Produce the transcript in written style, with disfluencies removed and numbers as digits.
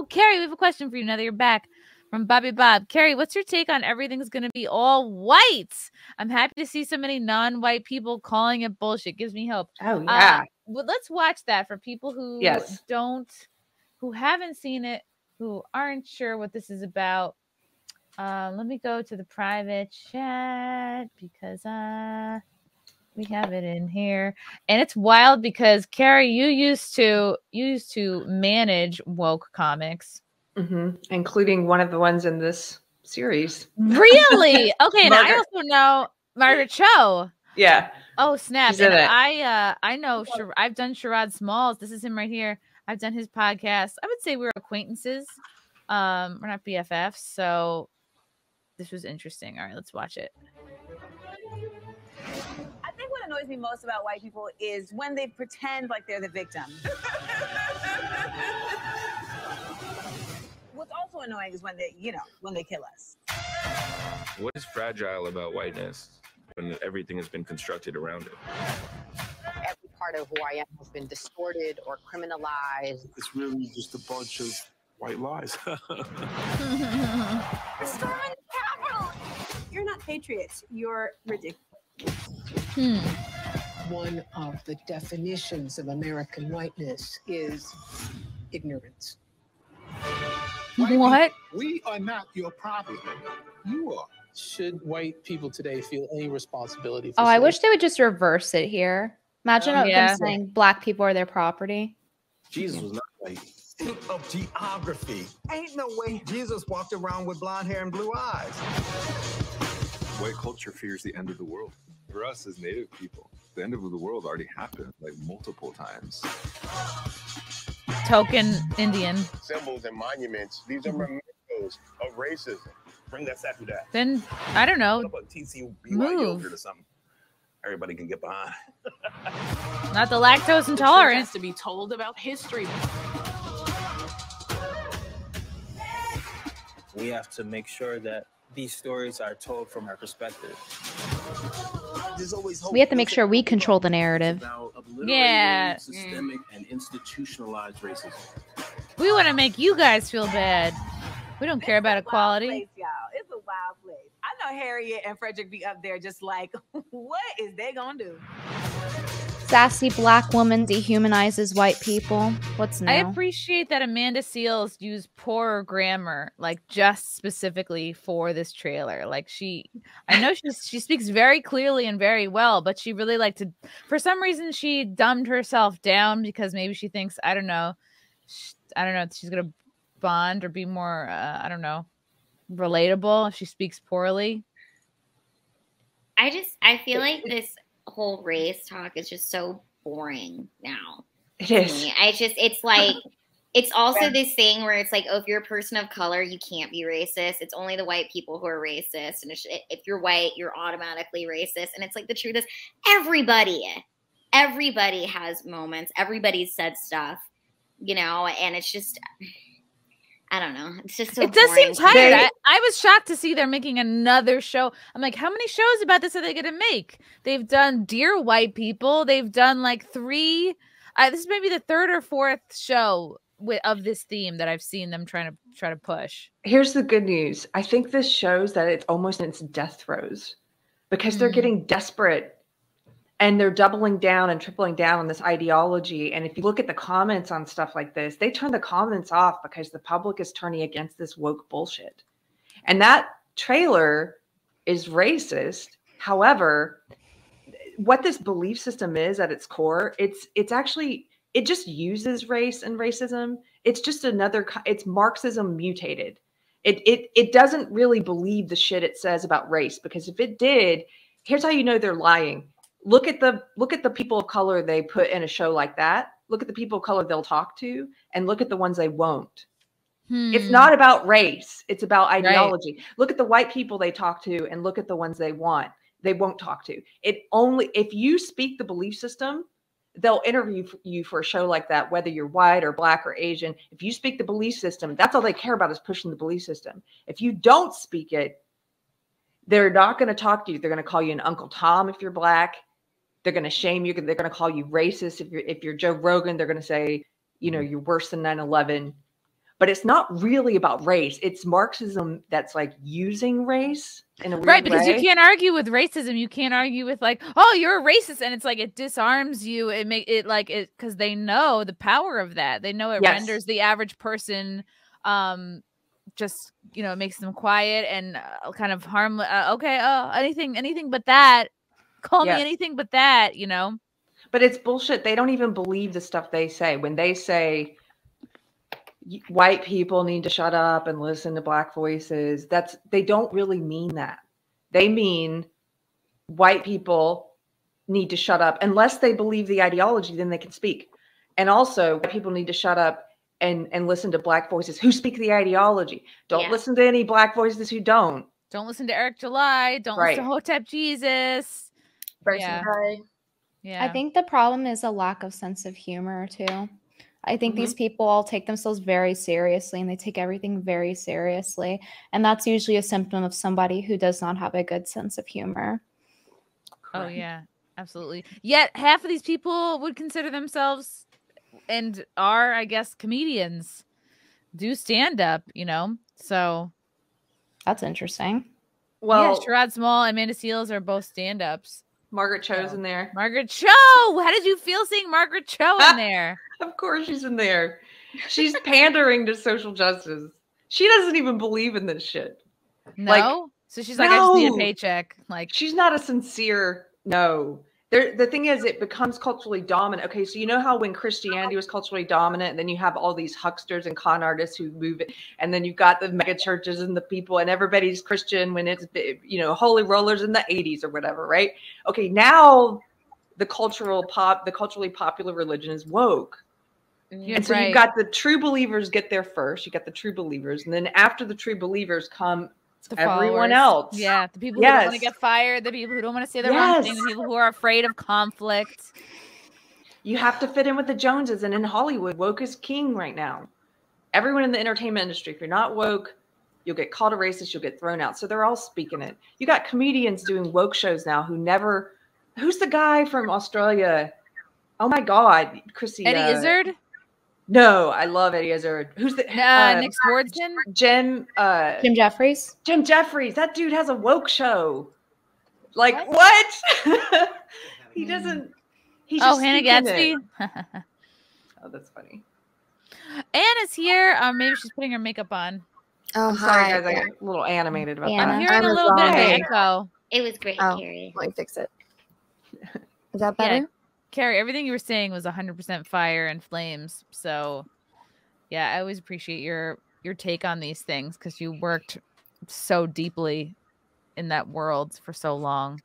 Oh, Carrie, we have a question for you now that you're back from Bobby Bob. Carrie, what's your take on everything's going to be all white? I'm happy to see so many non-white people calling it bullshit. Gives me hope. Oh, yeah. But let's watch that for people who who haven't seen it, who aren't sure what this is about. Let me go to the private chat because we have it in here, and it's wild because Carrie, you used to manage woke comics, including one of the ones in this series. Really? Okay, and I also know Margaret Cho. Yeah. Oh snap! And I know. I've done Sherrod Smalls. This is him right here. I've done his podcast. I would say we're acquaintances. We're not BFFs, so this was interesting. All right, let's watch it. I think what annoys me most about white people is when they pretend like they're the victim. What's also annoying is when they, you know, when they kill us. What is fragile about whiteness when everything has been constructed around it? Every part of who I am has been distorted or criminalized. It's really just a bunch of white lies. Storming the Capitol. You're not patriots. You're ridiculous. One of the definitions of American whiteness is ignorance. What? We are not your problem. You are. Should white people today feel any responsibility for I wish they would just reverse it here. Imagine them saying black people are their property. Jesus was not white. Of geography. Ain't no way Jesus walked around with blonde hair and blue eyes. White culture fears the end of the world. For us as Native people, the end of the world already happened like multiple times. Token Indian. Symbols and monuments. These are mementos of racism. Bring that stuff to that. Then, I don't know. Move. Everybody can get behind. Not the lactose intolerant. Has to be told about history. We have to make sure that these stories are told from our perspective. We have to make sure we control the narrative. Yeah. Systemic and institutionalized racism. We want to make you guys feel bad. We don't care about equality. Place, y'all. It's a wild place. I know Harriet and Frederick be up there just like, what is they going to do? Sassy black woman dehumanizes white people. What's new? I appreciate that Amanda Seales used poorer grammar, like just specifically for this trailer. Like I know she speaks very clearly and very well, but she really liked to, for some reason, she dumbed herself down because maybe she thinks, I don't know if she's going to bond or be more, relatable if she speaks poorly. I feel like this whole race talk is just so boring now. It is. It's like, it's also this thing where it's like, oh, if you're a person of color, you can't be racist. It's only the white people who are racist. And if you're white, you're automatically racist. And it's like, the truth is everybody has moments. Everybody's said stuff, you know, and it's just, I don't know. It's just so boring. It does seem tired. I was shocked to see they're making another show. I'm like, how many shows about this are they going to make? They've done Dear White People. They've done like three. This is maybe the third or fourth show of this theme that I've seen them try to push. Here's the good news. I think this shows that it's almost in its death throes because they're getting desperate and they're doubling down and tripling down on this ideology. And if you look at the comments on stuff like this, they turn the comments off because the public is turning against this woke bullshit. And that trailer is racist. However, what this belief system is at its core, it just uses race and racism. It's just it's Marxism mutated. It doesn't really believe the shit it says about race, because if it did, here's how you know they're lying. Look at the people of color they put in a show like that. Look at the people of color they'll talk to, and look at the ones they won't. It's not about race. It's about ideology. Right. Look at the white people they talk to, and look at the ones they won't talk to. It only, if you speak the belief system, they'll interview you for a show like that, whether you're white or black or Asian. If you speak the belief system, that's all they care about is pushing the belief system. If you don't speak it, they're not going to talk to you. They're going to call you an Uncle Tom if you're black. They're going to shame you. They're going to call you racist. If you're Joe Rogan, they're going to say, you know, you're worse than 9/11. But it's not really about race. It's Marxism that's like using race in a weird way. Right, because you can't argue with racism. You can't argue with like, oh, you're a racist, and it's like it disarms you. It make it like it because they know the power of that. They know it yes. renders the average person, just you know, it makes them quiet and kind of harmless. Okay, oh, anything but that. Call yes. me anything but that. You know. But it's bullshit. They don't even believe the stuff they say when they say. White people need to shut up and listen to black voices. That's, they don't really mean that. They mean white people need to shut up unless they believe the ideology, then they can speak. And also white people need to shut up and listen to black voices who speak the ideology. Don't yeah. listen to any black voices who don't. Don't listen to Eric July. Don't right. listen to Hotep Jesus. Yeah. Yeah. I think the problem is a lack of sense of humor too. I think mm-hmm. these people all take themselves very seriously and they take everything very seriously. And that's usually a symptom of somebody who does not have a good sense of humor. Oh, yeah, absolutely. Yet half of these people would consider themselves and are, I guess, comedians, do stand up, you know? So that's interesting. Well, yeah, Sherrod Smalls and Amanda Seales are both stand ups. Margaret Cho's in there. Margaret Cho! How did you feel seeing Margaret Cho in there? Of course she's in there. She's pandering to social justice. She doesn't even believe in this shit. No? Like, so she's like, no. I just need a paycheck. Like, she's not a sincere no. The thing is, it becomes culturally dominant. Okay, so you know how when Christianity was culturally dominant, and then you have all these hucksters and con artists who move it, and then you've got the mega churches and the people, and everybody's Christian when it's, you know, holy rollers in the 80s or whatever, right? Okay, now the culturally popular religion is woke. Yeah, and so right. you've got the true believers get there first. You got the true believers, and then after the true believers come everyone else. Yeah, the people yes. who don't want to get fired, the people who don't want to say the yes. wrong thing, the people who are afraid of conflict. You have to fit in with the Joneses, and in Hollywood, woke is king right now. Everyone in the entertainment industry, if you're not woke, you'll get called a racist, you'll get thrown out. So they're all speaking it. You got comedians doing woke shows now who never... Who's the guy from Australia? Oh, my God. Chrissy. Eddie Izzard? No, I love Eddie Izzard. Who's the next word? Jim Jeffries. Jim Jeffries. That dude has a woke show. Like what? He doesn't. He's just Hannah Gadsby. Oh, that's funny. Anna's here. Maybe she's putting her makeup on. Oh, I'm sorry, guys. I got a little animated about Anna. That. I'm hearing a little bit of echo. It was great, Carrie. Let me fix it. Is that better? Yeah. Carrie, everything you were saying was 100% fire and flames. So, yeah, I always appreciate your take on these things because you worked so deeply in that world for so long.